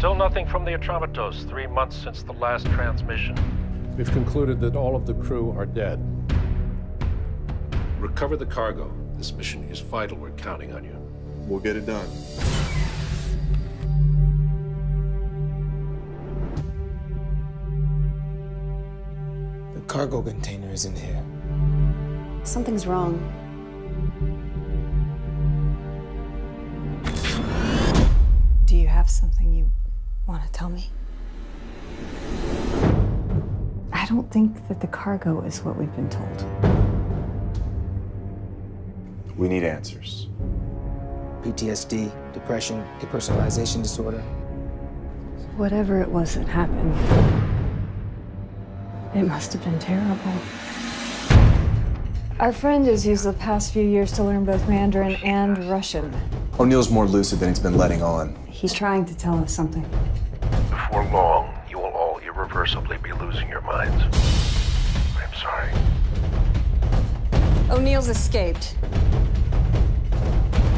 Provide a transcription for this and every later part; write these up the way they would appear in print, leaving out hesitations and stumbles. Still nothing from the Atramatos, 3 months since the last transmission. We've concluded that all of the crew are dead. Recover the cargo. This mission is vital. We're counting on you. We'll get it done. The cargo container is in here. Something's wrong. Do you have something you want to tell me? I don't think that the cargo is what we've been told. We need answers. PTSD, depression, depersonalization disorder. Whatever it was that happened, it must have been terrible. Our friend has used the past few years to learn both Mandarin and Russian. O'Neill's more lucid than he's been letting on. He's trying to tell us something. Before long, you will all irreversibly be losing your minds. I'm sorry. O'Neill's escaped.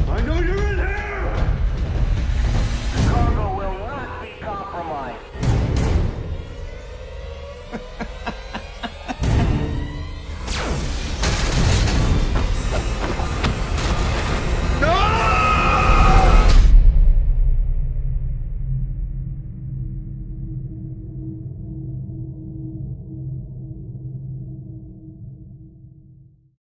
I know you